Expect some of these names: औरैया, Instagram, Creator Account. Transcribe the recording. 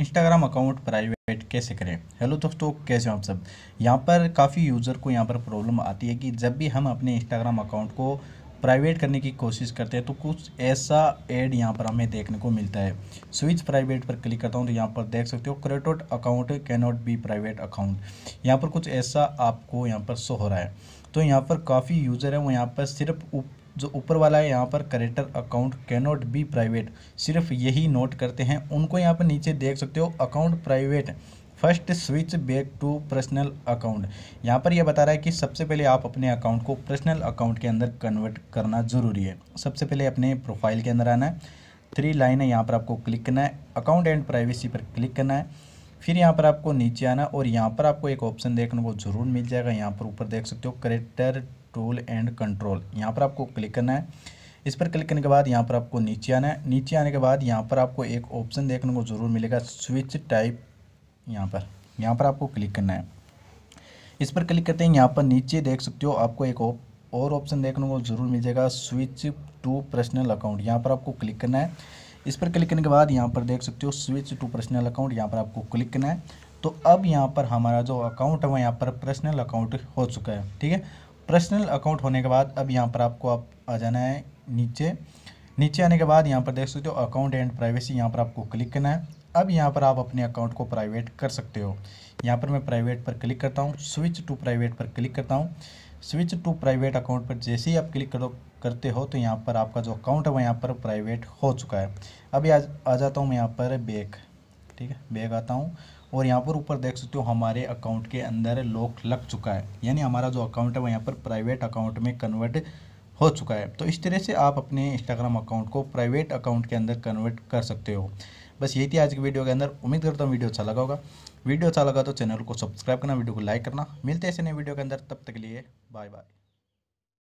Instagram account private कैसे करें। Hello दोस्तों, कैसे हो आप सब। यहाँ पर काफ़ी यूज़र को यहाँ पर प्रॉब्लम आती है कि जब भी हम अपने इंस्टाग्राम अकाउंट को प्राइवेट करने की कोशिश करते हैं तो कुछ ऐसा ऐड यहाँ पर हमें देखने को मिलता है। स्विच प्राइवेट पर क्लिक करता हूँ तो यहाँ पर देख सकते हो created account can not be private account. यहाँ पर कुछ ऐसा आपको यहाँ पर शो हो रहा है। तो यहाँ पर काफ़ी यूज़र है वो यहाँ पर सिर्फ जो ऊपर वाला है यहाँ पर creator account can not be private सिर्फ यही नोट करते हैं। उनको यहाँ पर नीचे देख सकते हो account private first switch back to personal account. यहाँ पर यह बता रहा है कि सबसे पहले आप अपने अकाउंट को पर्सनल अकाउंट के अंदर कन्वर्ट करना ज़रूरी है। सबसे पहले अपने प्रोफाइल के अंदर आना है, 3 लाइन है यहाँ पर आपको क्लिक करना है, अकाउंट एंड प्राइवेसी पर क्लिक करना है। फिर यहाँ पर आपको नीचे आना और यहाँ पर आपको एक ऑप्शन देखने को ज़रूर मिल जाएगा। यहाँ पर ऊपर देख सकते हो क्रिएटर टूल एंड कंट्रोल, यहाँ पर आपको क्लिक करना है। इस पर क्लिक करने के बाद यहाँ पर आपको नीचे आना है। नीचे आने के बाद यहाँ पर आपको एक ऑप्शन देखने को ज़रूर मिलेगा स्विच टाइप, यहाँ पर आपको क्लिक करना है। इस पर क्लिक करते हैं, यहाँ पर नीचे देख सकते हो आपको एक और ऑप्शन देखने को ज़रूर मिल जाएगा स्विच टू पर्सनल अकाउंट। यहाँ पर आपको क्लिक करना है। इस पर क्लिक करने के बाद यहाँ पर देख सकते हो स्विच टू पर्सनल अकाउंट, यहाँ पर आपको क्लिक करना है। तो अब यहाँ पर हमारा जो अकाउंट है वो यहाँ पर पर्सनल अकाउंट हो चुका है। ठीक है, पर्सनल अकाउंट होने के बाद अब यहाँ पर आपको आप आ जाना है नीचे। नीचे आने के बाद यहाँ पर देख सकते हो अकाउंट एंड प्राइवेसी, यहाँ पर आपको क्लिक करना है। अब यहाँ पर आप अपने अकाउंट को प्राइवेट कर सकते हो। यहाँ पर मैं प्राइवेट पर क्लिक करता हूँ, स्विच टू प्राइवेट पर क्लिक करता हूँ। स्विच टू प्राइवेट अकाउंट पर जैसे ही आप क्लिक करते हो तो यहाँ पर आपका जो अकाउंट है वो यहाँ पर प्राइवेट हो चुका है। अभी आ जाता हूँ मैं यहाँ पर बैक, ठीक है, बैक आता हूँ और यहाँ पर ऊपर देख सकते हो हमारे अकाउंट के अंदर लॉक लग चुका है, यानी हमारा जो अकाउंट है वो यहाँ पर प्राइवेट अकाउंट में कन्वर्ट हो चुका है। तो इस तरह से आप अपने इंस्टाग्राम अकाउंट को प्राइवेट अकाउंट के अंदर कन्वर्ट कर सकते हो। बस यही थी आज की वीडियो के अंदर। उम्मीद करता हूँ वीडियो अच्छा लगा होगा। वीडियो अच्छा लगा तो चैनल को सब्सक्राइब करना, वीडियो को लाइक करना। मिलते हैं ऐसे नए वीडियो के अंदर, तब तक के लिए बाय बाय।